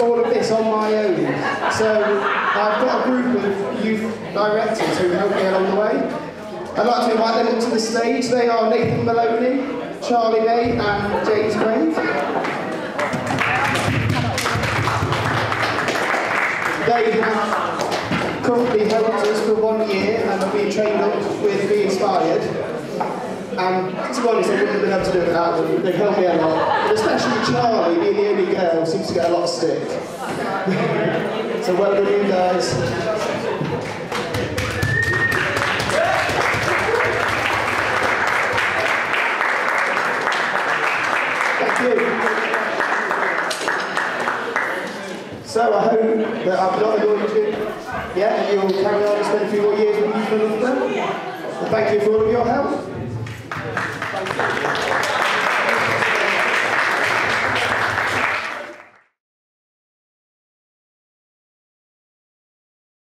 all of this on my own. So I've got a group of youth directors who help me along the way. I'd like to invite them to the stage. They are Nathan Maloney, Charlie May and James Graves. They have currently helped us for 1 year and have been trained up with Be Inspired. And to be honest, they wouldn't have been able to do it without them. They've helped me a lot. But especially Charlie, being the only girl, seems to get a lot of stick. So well done, you guys. So I hope that I've not annoyed you, yeah, and you'll carry on and spend a few more years with you for another. Thank you for all of your help.